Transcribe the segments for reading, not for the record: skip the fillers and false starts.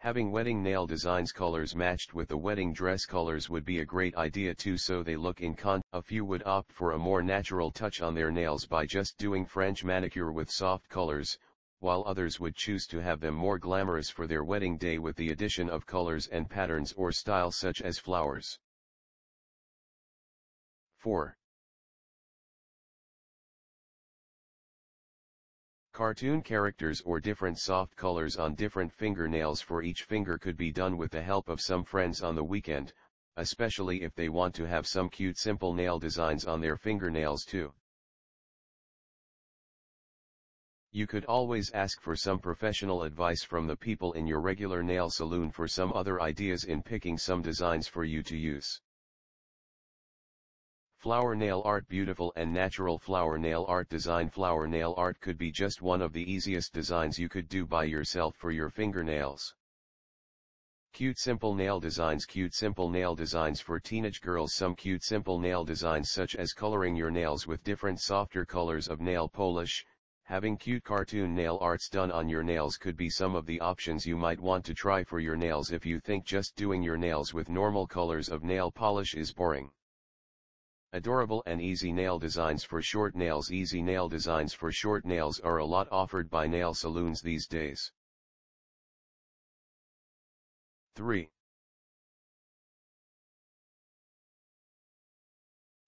Having wedding nail designs colors matched with the wedding dress colors would be a great idea too, so they look in contrast. A few would opt for a more natural touch on their nails by just doing French manicure with soft colors, while others would choose to have them more glamorous for their wedding day with the addition of colors and patterns or styles such as flowers. 4. Cartoon characters or different soft colors on different fingernails for each finger could be done with the help of some friends on the weekend, especially if they want to have some cute simple nail designs on their fingernails too. You could always ask for some professional advice from the people in your regular nail saloon for some other ideas in picking some designs for you to use. Flower nail art. Beautiful and natural flower nail art design. Flower nail art could be just one of the easiest designs you could do by yourself for your fingernails. Cute simple nail designs. Cute simple nail designs for teenage girls. Some cute simple nail designs, such as coloring your nails with different softer colors of nail polish. Having cute cartoon nail arts done on your nails could be some of the options you might want to try for your nails if you think just doing your nails with normal colors of nail polish is boring. Adorable and easy nail designs for short nails. Easy nail designs for short nails are a lot offered by nail saloons these days. 3.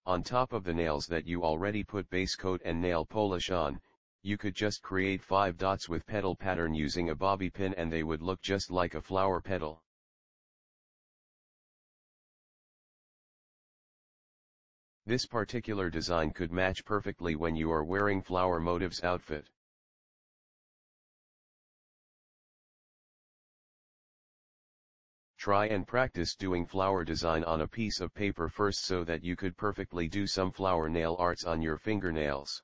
On top of the nails that you already put base coat and nail polish on, you could just create 5 dots with petal pattern using a bobby pin, and they would look just like a flower petal. This particular design could match perfectly when you are wearing flower motifs outfit. Try and practice doing flower design on a piece of paper first so that you could perfectly do some flower nail arts on your fingernails. 4.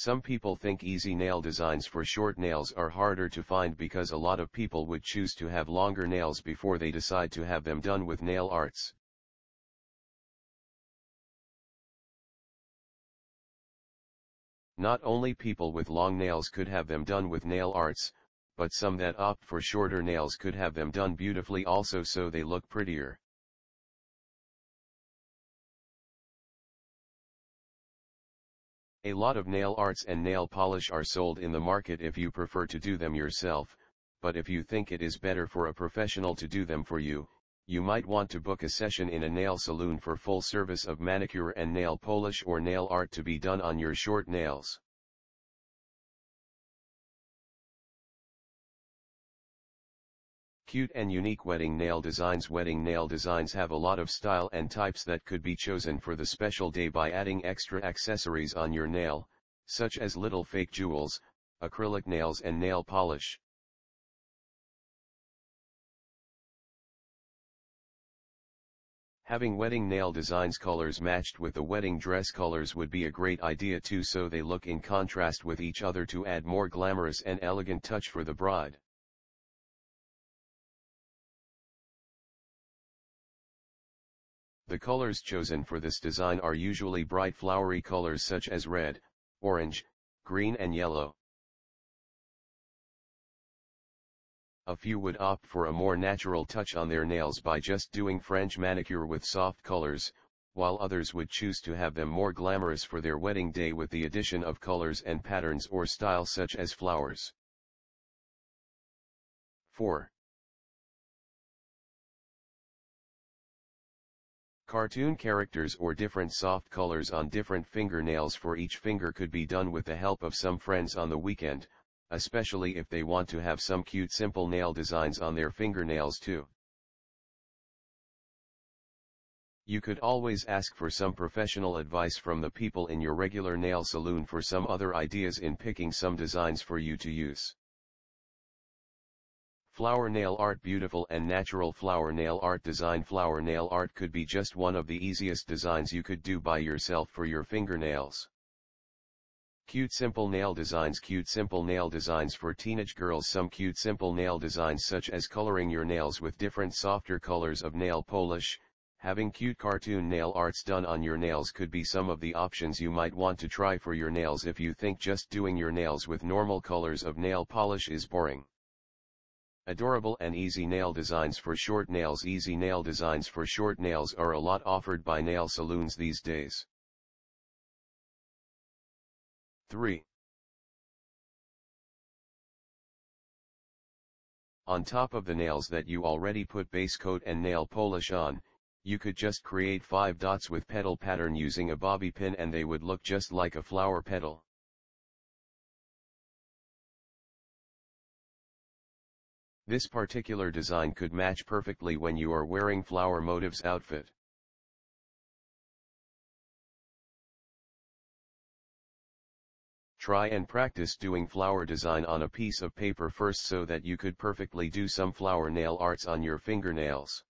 Some people think easy nail designs for short nails are harder to find because a lot of people would choose to have longer nails before they decide to have them done with nail arts. Not only people with long nails could have them done with nail arts, but some that opt for shorter nails could have them done beautifully also, so they look prettier. A lot of nail arts and nail polish are sold in the market if you prefer to do them yourself, but if you think it is better for a professional to do them for you, you might want to book a session in a nail saloon for full service of manicure and nail polish or nail art to be done on your short nails. 5. Cute and unique wedding nail designs. Wedding nail designs have a lot of style and types that could be chosen for the special day by adding extra accessories on your nail, such as little fake jewels, acrylic nails and nail polish. Having wedding nail designs colors matched with the wedding dress colors would be a great idea too, so they look in contrast with each other to add more glamorous and elegant touch for the bride. The colors chosen for this design are usually bright flowery colors such as red, orange, green and yellow. A few would opt for a more natural touch on their nails by just doing French manicure with soft colors, while others would choose to have them more glamorous for their wedding day with the addition of colors and patterns or styles such as flowers. 4. Cartoon characters or different soft colors on different fingernails for each finger could be done with the help of some friends on the weekend, especially if they want to have some cute simple nail designs on their fingernails too. You could always ask for some professional advice from the people in your regular nail saloon for some other ideas in picking some designs for you to use. Flower nail art. Beautiful and natural flower nail art design. Flower nail art could be just one of the easiest designs you could do by yourself for your fingernails. Cute simple nail designs. Cute simple nail designs for teenage girls. Some cute simple nail designs, such as coloring your nails with different softer colors of nail polish. Having cute cartoon nail arts done on your nails could be some of the options you might want to try for your nails if you think just doing your nails with normal colors of nail polish is boring. Adorable and easy nail designs for short nails. Easy nail designs for short nails are a lot offered by nail saloons these days. 3. On top of the nails that you already put base coat and nail polish on, you could just create 5 dots with petal pattern using a bobby pin and they would look just like a flower petal. 4. This particular design could match perfectly when you are wearing flower motifs outfit. 5. Try and practice doing flower design on a piece of paper first so that you could perfectly do some flower nail arts on your fingernails. 6.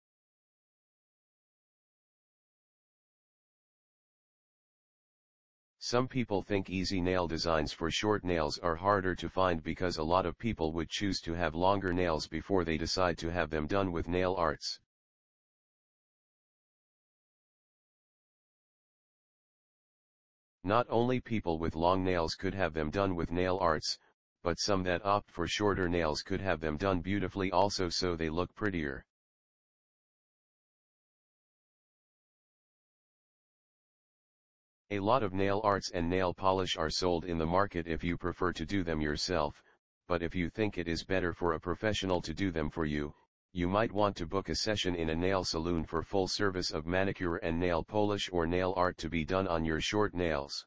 Some people think easy nail designs for short nails are harder to find because a lot of people would choose to have longer nails before they decide to have them done with nail arts. 7. Not only people with long nails could have them done with nail arts, but some that opt for shorter nails could have them done beautifully also so they look prettier. 8. A lot of nail arts and nail polish are sold in the market if you prefer to do them yourself, but if you think it is better for a professional to do them for you, you might want to book a session in a nail saloon for full service of manicure and nail polish or nail art to be done on your short nails.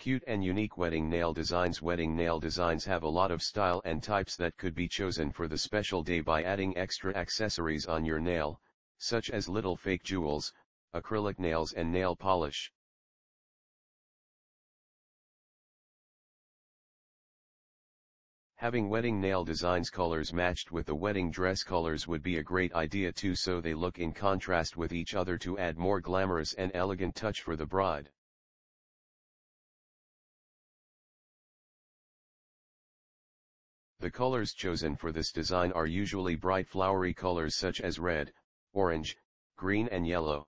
9. Cute and unique wedding nail designs. Wedding nail designs have a lot of style and types that could be chosen for the special day by adding extra accessories on your nail, such as little fake jewels, acrylic nails and nail polish. 10. Having wedding nail designs colors matched with the wedding dress colors would be a great idea too, so they look in contrast with each other to add more glamorous and elegant touch for the bride. 11. The colors chosen for this design are usually bright flowery colors such as red, orange, green and yellow.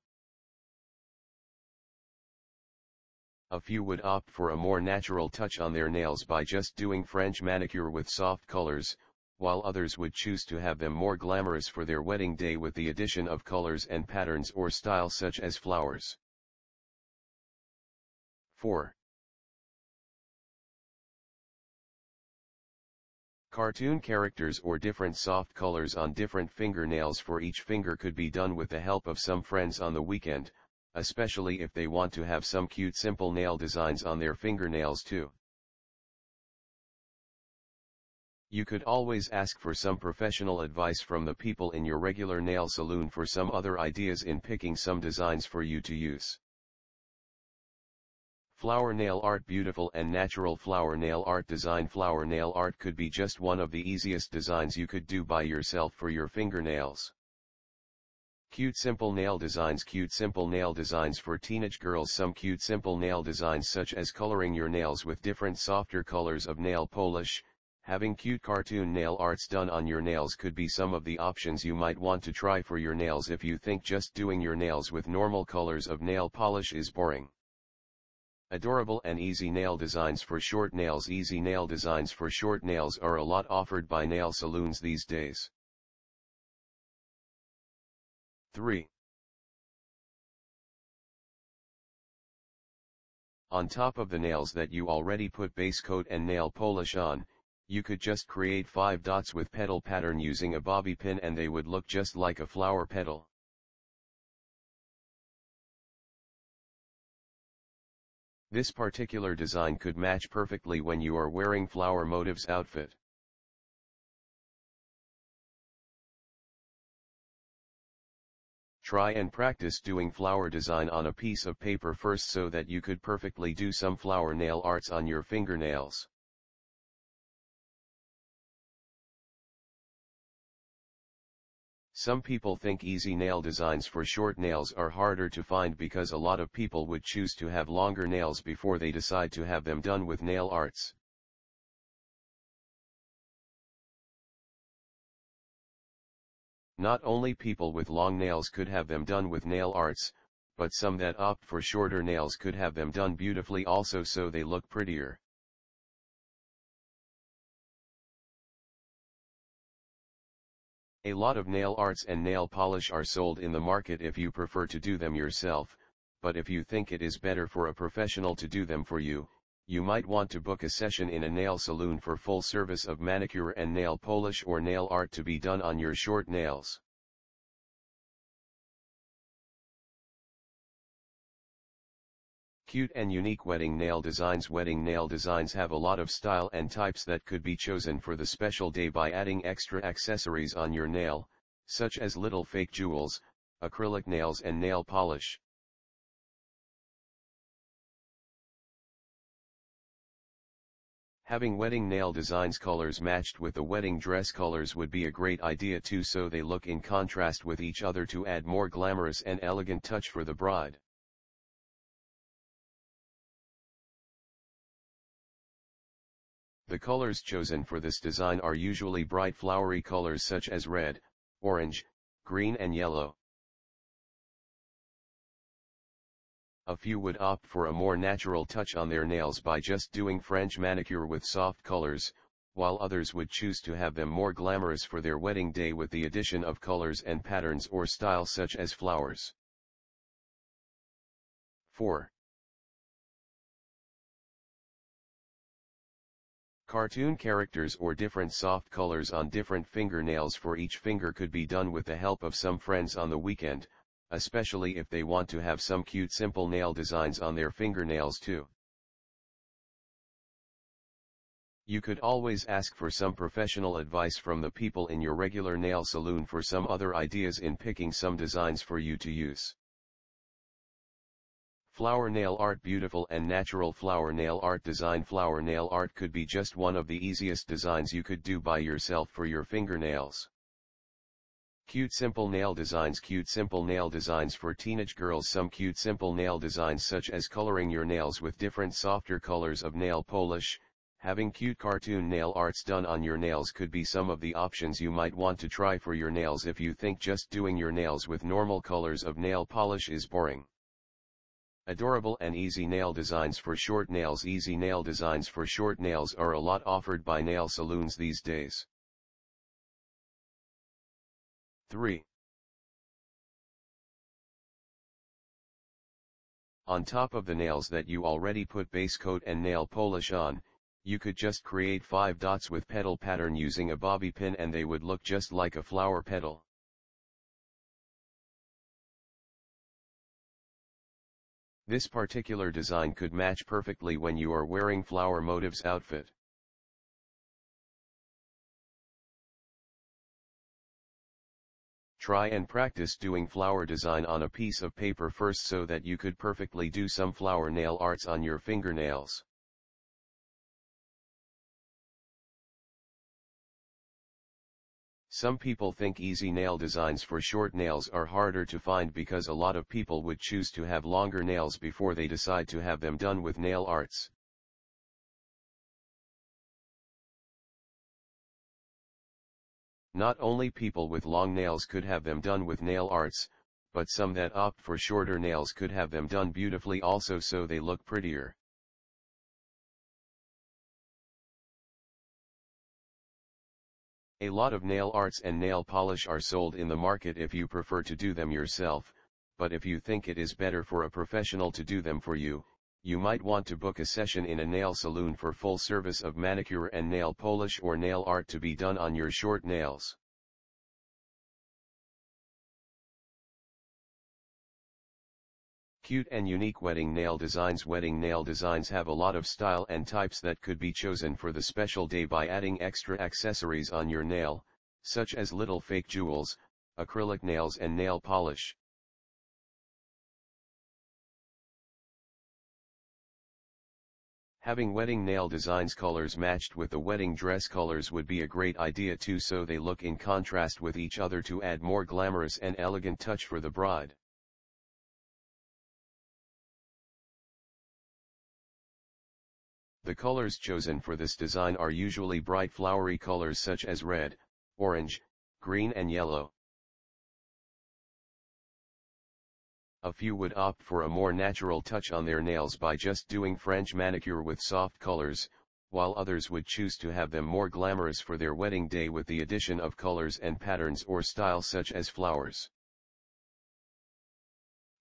A few would opt for a more natural touch on their nails by just doing French manicure with soft colors, while others would choose to have them more glamorous for their wedding day with the addition of colors and patterns or style such as flowers. 4. Cartoon characters or different soft colors on different fingernails for each finger could be done with the help of some friends on the weekend, especially if they want to have some cute simple nail designs on their fingernails too. You could always ask for some professional advice from the people in your regular nail saloon for some other ideas in picking some designs for you to use. Flower nail art. Beautiful and natural flower nail art design. Flower nail art could be just one of the easiest designs you could do by yourself for your fingernails. Cute simple nail designs. Cute simple nail designs for teenage girls. Some cute simple nail designs such as coloring your nails with different softer colors of nail polish. Having cute cartoon nail arts done on your nails could be some of the options you might want to try for your nails if you think just doing your nails with normal colors of nail polish is boring. Adorable and easy nail designs for short nails. Easy nail designs for short nails are a lot offered by nail saloons these days. 3. On top of the nails that you already put base coat and nail polish on, you could just create 5 dots with petal pattern using a bobby pin and they would look just like a flower petal. 4. This particular design could match perfectly when you are wearing flower motifs outfit. 5. Try and practice doing flower design on a piece of paper first so that you could perfectly do some flower nail arts on your fingernails. 6. Some people think easy nail designs for short nails are harder to find because a lot of people would choose to have longer nails before they decide to have them done with nail arts. Not only people with long nails could have them done with nail arts, but some that opt for shorter nails could have them done beautifully also, so they look prettier. A lot of nail arts and nail polish are sold in the market if you prefer to do them yourself, but if you think it is better for a professional to do them for you, you might want to book a session in a nail saloon for full service of manicure and nail polish or nail art to be done on your short nails. Cute and unique wedding nail designs. Wedding nail designs have a lot of style and types that could be chosen for the special day by adding extra accessories on your nail, such as little fake jewels, acrylic nails and nail polish. Having wedding nail designs colors matched with the wedding dress colors would be a great idea too, so they look in contrast with each other to add more glamorous and elegant touch for the bride. The colors chosen for this design are usually bright flowery colors such as red, orange, green and yellow. A few would opt for a more natural touch on their nails by just doing French manicure with soft colors, while others would choose to have them more glamorous for their wedding day with the addition of colors and patterns or styles such as flowers. 4. Cartoon characters or different soft colors on different fingernails for each finger could be done with the help of some friends on the weekend, especially if they want to have some cute simple nail designs on their fingernails too. You could always ask for some professional advice from the people in your regular nail saloon for some other ideas in picking some designs for you to use. Flower nail art. Beautiful and natural flower nail art design. Flower nail art could be just one of the easiest designs you could do by yourself for your fingernails. Cute simple nail designs. Cute simple nail designs for teenage girls. Some cute simple nail designs, such as coloring your nails with different softer colors of nail polish. Having cute cartoon nail arts done on your nails could be some of the options you might want to try for your nails if you think just doing your nails with normal colors of nail polish is boring. Adorable and easy nail designs for short nails. Easy nail designs for short nails are a lot offered by nail saloons these days. 3. On top of the nails that you already put base coat and nail polish on, you could just create 5 dots with petal pattern using a bobby pin and they would look just like a flower petal. This particular design could match perfectly when you are wearing flower motifs outfit. Try and practice doing flower design on a piece of paper first so that you could perfectly do some flower nail arts on your fingernails. Some people think easy nail designs for short nails are harder to find because a lot of people would choose to have longer nails before they decide to have them done with nail arts. Not only people with long nails could have them done with nail arts, but some that opt for shorter nails could have them done beautifully also, so they look prettier. A lot of nail arts and nail polish are sold in the market if you prefer to do them yourself, but if you think it is better for a professional to do them for you, you might want to book a session in a nail saloon for full service of manicure and nail polish or nail art to be done on your short nails. Cute and unique wedding nail designs. Wedding nail designs have a lot of style and types that could be chosen for the special day by adding extra accessories on your nail, such as little fake jewels, acrylic nails and nail polish. Having wedding nail designs colors matched with the wedding dress colors would be a great idea too, so they look in contrast with each other to add more glamorous and elegant touch for the bride. The colors chosen for this design are usually bright flowery colors such as red, orange, green and yellow. a few would opt for a more natural touch on their nails by just doing French manicure with soft colors, while others would choose to have them more glamorous for their wedding day with the addition of colors and patterns or style such as flowers.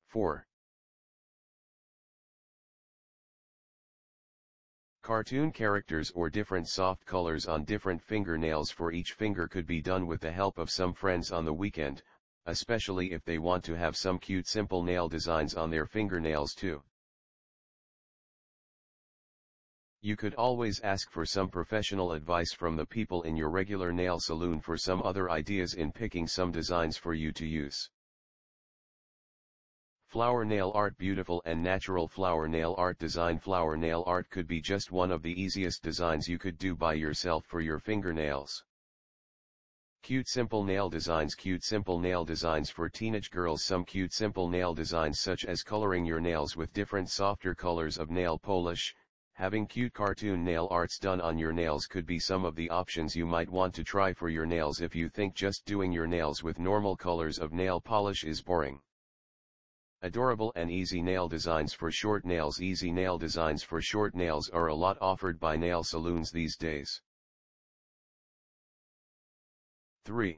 4. Cartoon characters or different soft colors on different fingernails for each finger could be done with the help of some friends on the weekend, especially if they want to have some cute simple nail designs on their fingernails too. You could always ask for some professional advice from the people in your regular nail saloon for some other ideas in picking some designs for you to use. Flower nail art. Beautiful and natural flower nail art design. Flower nail art could be just one of the easiest designs you could do by yourself for your fingernails. Cute simple nail designs. Cute simple nail designs for teenage girls. Some cute simple nail designs such as coloring your nails with different softer colors of nail polish. Having cute cartoon nail arts done on your nails could be some of the options you might want to try for your nails if you think just doing your nails with normal colors of nail polish is boring. Adorable and easy nail designs for short nails. Easy nail designs for short nails are a lot offered by nail saloons these days. 3.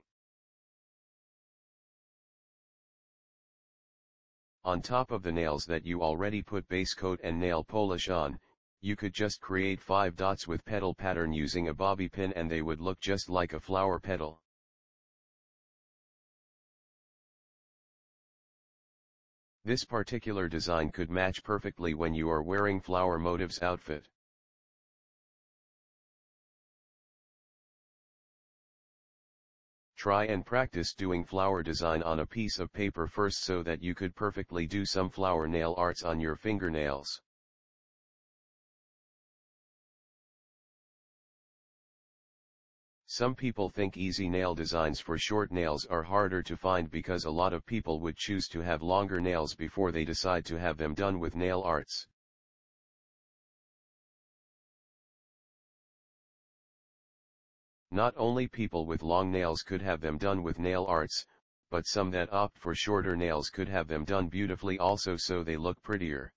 On top of the nails that you already put base coat and nail polish on, you could just create 5 dots with petal pattern using a bobby pin and they would look just like a flower petal. This particular design could match perfectly when you are wearing flower motifs outfit. 4. Try and practice doing flower design on a piece of paper first so that you could perfectly do some flower nail arts on your fingernails. Some people think easy nail designs for short nails are harder to find because a lot of people would choose to have longer nails before they decide to have them done with nail arts. Not only people with long nails could have them done with nail arts, but some that opt for shorter nails could have them done beautifully also so they look prettier.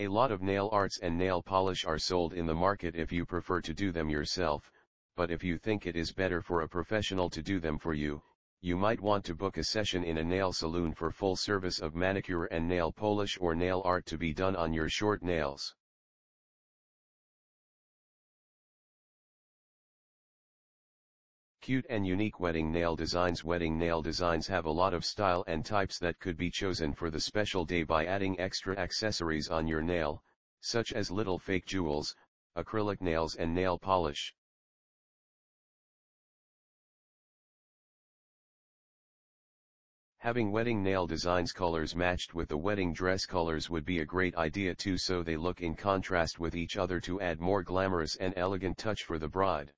A lot of nail arts and nail polish are sold in the market if you prefer to do them yourself, but if you think it is better for a professional to do them for you, you might want to book a session in a nail saloon for full service of manicure and nail polish or nail art to be done on your short nails. 5. Cute and unique wedding nail designs. Wedding nail designs have a lot of style and types that could be chosen for the special day by adding extra accessories on your nail, such as little fake jewels, acrylic nails and nail polish. Having wedding nail designs colors matched with the wedding dress colors would be a great idea too, so they look in contrast with each other to add more glamorous and elegant touch for the bride.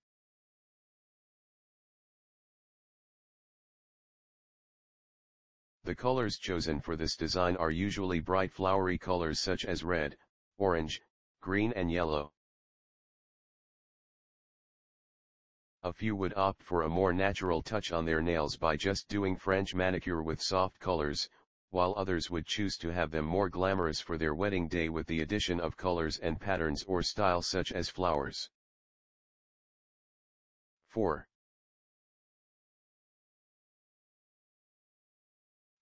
The colors chosen for this design are usually bright flowery colors such as red, orange, green and yellow. A few would opt for a more natural touch on their nails by just doing French manicure with soft colors, while others would choose to have them more glamorous for their wedding day with the addition of colors and patterns or style such as flowers. 4.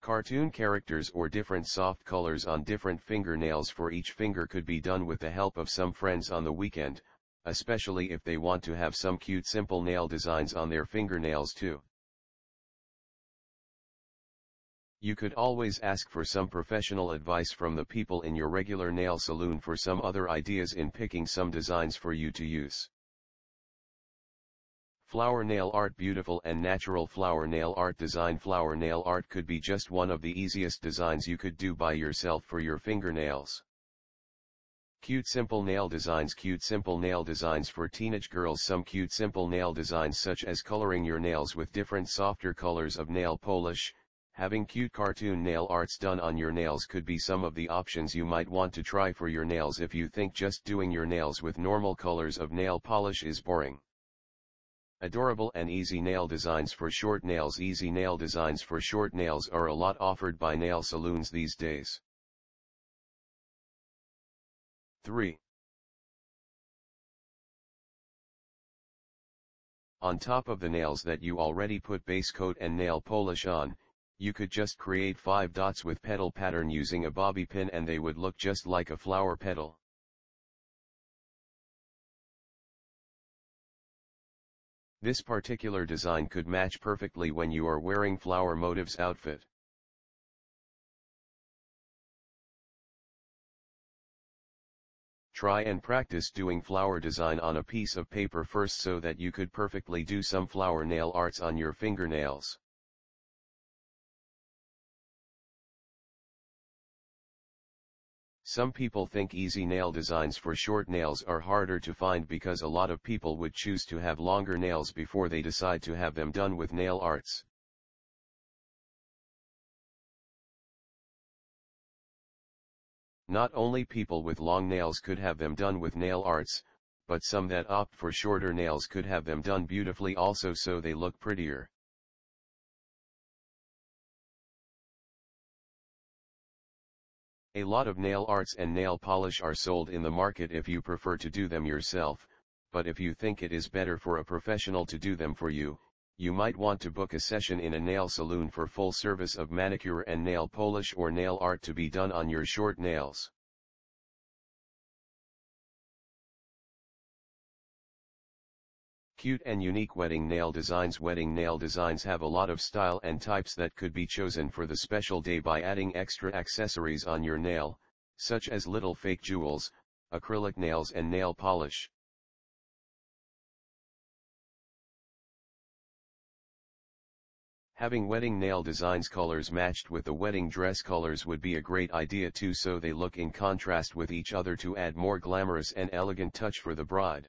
Cartoon characters or different soft colors on different fingernails for each finger could be done with the help of some friends on the weekend, especially if they want to have some cute simple nail designs on their fingernails too. You could always ask for some professional advice from the people in your regular nail saloon for some other ideas in picking some designs for you to use. Flower nail art. Beautiful and natural flower nail art design. Flower nail art could be just one of the easiest designs you could do by yourself for your fingernails. Cute simple nail designs. Cute simple nail designs for teenage girls. Some cute simple nail designs such as coloring your nails with different softer colors of nail polish. Having cute cartoon nail arts done on your nails could be some of the options you might want to try for your nails if you think just doing your nails with normal colors of nail polish is boring. Adorable and easy nail designs for short nails. Easy nail designs for short nails are a lot offered by nail saloons these days. 3. On top of the nails that you already put base coat and nail polish on, you could just create 5 dots with petal pattern using a bobby pin and they would look just like a flower petal. 4. This particular design could match perfectly when you are wearing flower motifs outfit. 5. Try and practice doing flower design on a piece of paper first so that you could perfectly do some flower nail arts on your fingernails. 6. Some people think easy nail designs for short nails are harder to find because a lot of people would choose to have longer nails before they decide to have them done with nail arts. 7. Not only people with long nails could have them done with nail arts, but some that opt for shorter nails could have them done beautifully also so they look prettier. 8. A lot of nail arts and nail polish are sold in the market if you prefer to do them yourself, but if you think it is better for a professional to do them for you, you might want to book a session in a nail saloon for full service of manicure and nail polish or nail art to be done on your short nails. 9. Cute and unique wedding nail designs. Wedding nail designs have a lot of style and types that could be chosen for the special day by adding extra accessories on your nail, such as little fake jewels, acrylic nails and nail polish. 10. Having wedding nail designs colors matched with the wedding dress colors would be a great idea too, so they look in contrast with each other to add more glamorous and elegant touch for the bride.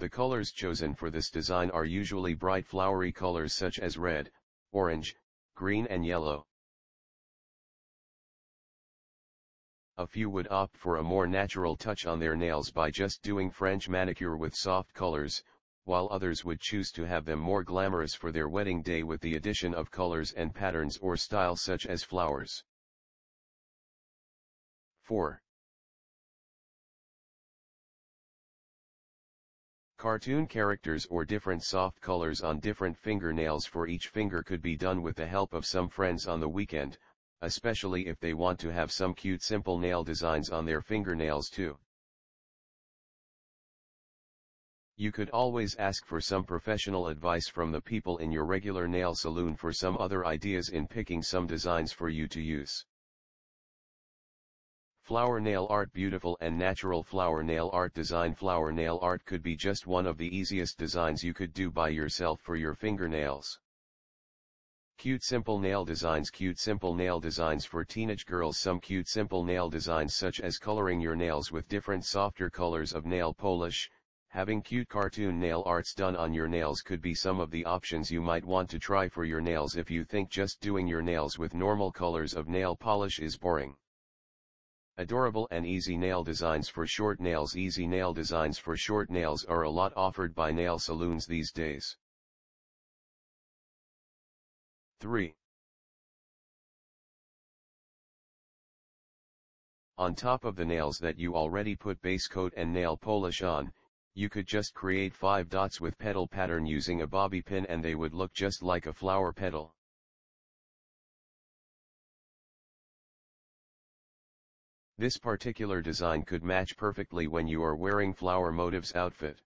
11. The colors chosen for this design are usually bright flowery colors such as red, orange, green and yellow. A few would opt for a more natural touch on their nails by just doing French manicure with soft colors, while others would choose to have them more glamorous for their wedding day with the addition of colors and patterns or style such as flowers. 4. Cartoon characters or different soft colors on different fingernails for each finger could be done with the help of some friends on the weekend, especially if they want to have some cute simple nail designs on their fingernails too. You could always ask for some professional advice from the people in your regular nail saloon for some other ideas in picking some designs for you to use. Flower nail art. Beautiful and natural flower nail art design. Flower nail art could be just one of the easiest designs you could do by yourself for your fingernails. Cute simple nail designs. Cute simple nail designs for teenage girls. Some cute simple nail designs such as coloring your nails with different softer colors of nail polish. Having cute cartoon nail arts done on your nails could be some of the options you might want to try for your nails if you think just doing your nails with normal colors of nail polish is boring. Adorable and easy nail designs for short nails. Easy nail designs for short nails are a lot offered by nail saloons these days. 3. On top of the nails that you already put base coat and nail polish on, you could just create 5 dots with petal pattern using a bobby pin and they would look just like a flower petal. 4. This particular design could match perfectly when you are wearing flower motifs outfit. 5.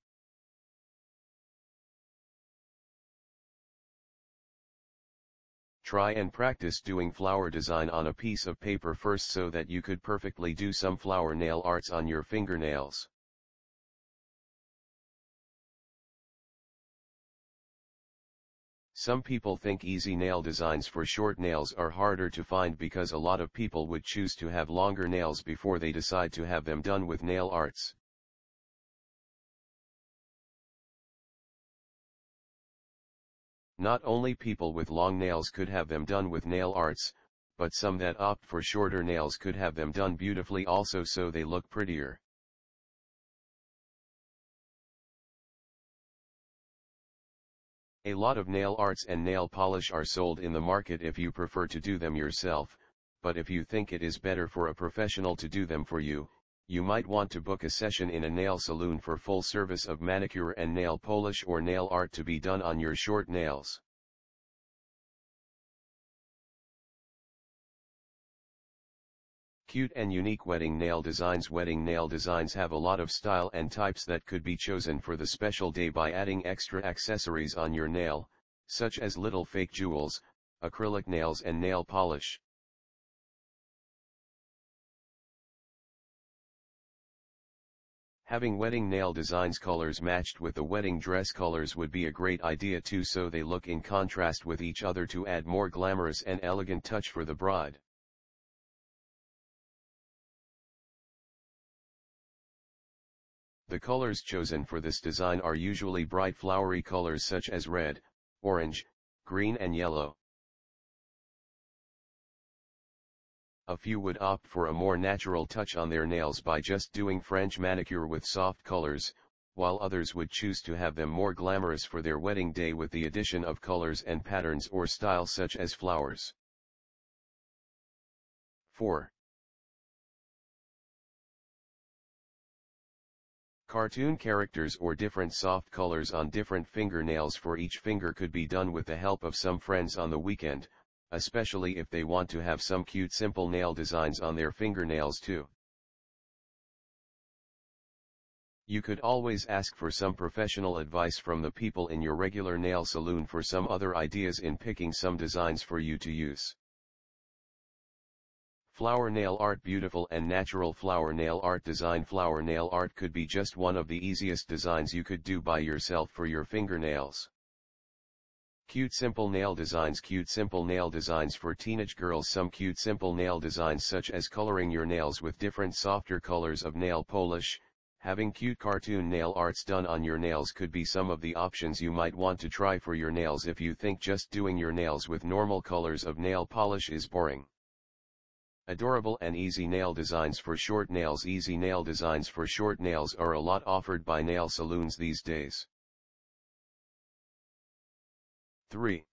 Try and practice doing flower design on a piece of paper first so that you could perfectly do some flower nail arts on your fingernails. Some people think easy nail designs for short nails are harder to find because a lot of people would choose to have longer nails before they decide to have them done with nail arts. 4. Not only people with long nails could have them done with nail arts, but some that opt for shorter nails could have them done beautifully also, so they look prettier. A lot of nail arts and nail polish are sold in the market if you prefer to do them yourself, but if you think it is better for a professional to do them for you, you might want to book a session in a nail saloon for full service of manicure and nail polish or nail art to be done on your short nails. Cute and unique wedding nail designs. Wedding nail designs have a lot of style and types that could be chosen for the special day by adding extra accessories on your nail, such as little fake jewels, acrylic nails and nail polish. Having wedding nail designs colors matched with the wedding dress colors would be a great idea too, so they look in contrast with each other to add more glamorous and elegant touch for the bride. The colors chosen for this design are usually bright flowery colors such as red, orange, green and yellow. A few would opt for a more natural touch on their nails by just doing French manicure with soft colors, while others would choose to have them more glamorous for their wedding day with the addition of colors and patterns or style such as flowers. 4. Cartoon characters or different soft colors on different fingernails for each finger could be done with the help of some friends on the weekend, especially if they want to have some cute simple nail designs on their fingernails too. You could always ask for some professional advice from the people in your regular nail saloon for some other ideas in picking some designs for you to use. Flower nail art. Beautiful and natural flower nail art design. Flower nail art could be just one of the easiest designs you could do by yourself for your fingernails. Cute simple nail designs. Cute simple nail designs for teenage girls. Some cute simple nail designs such as coloring your nails with different softer colors of nail polish. Having cute cartoon nail arts done on your nails could be some of the options you might want to try for your nails if you think just doing your nails with normal colors of nail polish is boring. Adorable and easy nail designs for short nails. Easy nail designs for short nails are a lot offered by nail saloons these days. 3.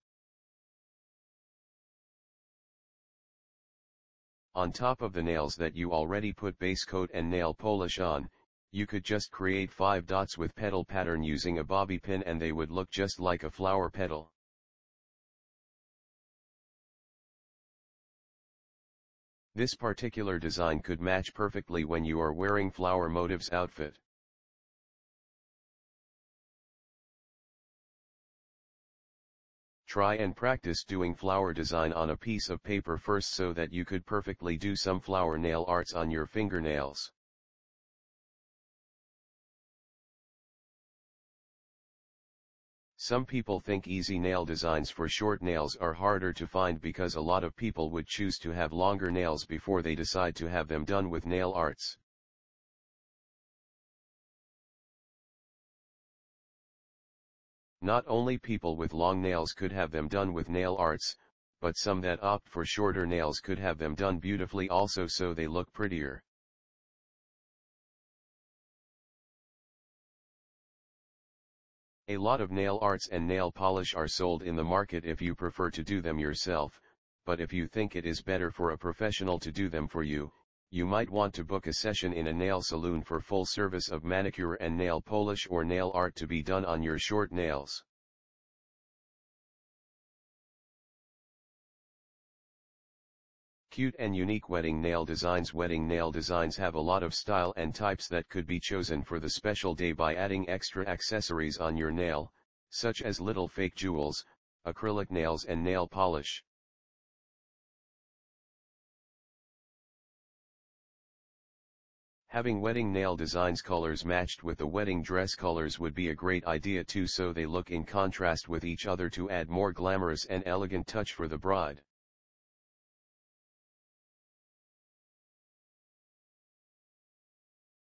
On top of the nails that you already put base coat and nail polish on, you could just create 5 dots with petal pattern using a bobby pin and they would look just like a flower petal. This particular design could match perfectly when you are wearing flower motifs outfit. Try and practice doing flower design on a piece of paper first so that you could perfectly do some flower nail arts on your fingernails. Some people think easy nail designs for short nails are harder to find because a lot of people would choose to have longer nails before they decide to have them done with nail arts. Not only people with long nails could have them done with nail arts, but some that opt for shorter nails could have them done beautifully also, so they look prettier. A lot of nail arts and nail polish are sold in the market if you prefer to do them yourself, but if you think it is better for a professional to do them for you, you might want to book a session in a nail saloon for full service of manicure and nail polish or nail art to be done on your short nails. Cute and unique wedding nail designs. Wedding nail designs have a lot of style and types that could be chosen for the special day by adding extra accessories on your nail, such as little fake jewels, acrylic nails and nail polish. Having wedding nail designs colors matched with the wedding dress colors would be a great idea too, so they look in contrast with each other to add more glamorous and elegant touch for the bride.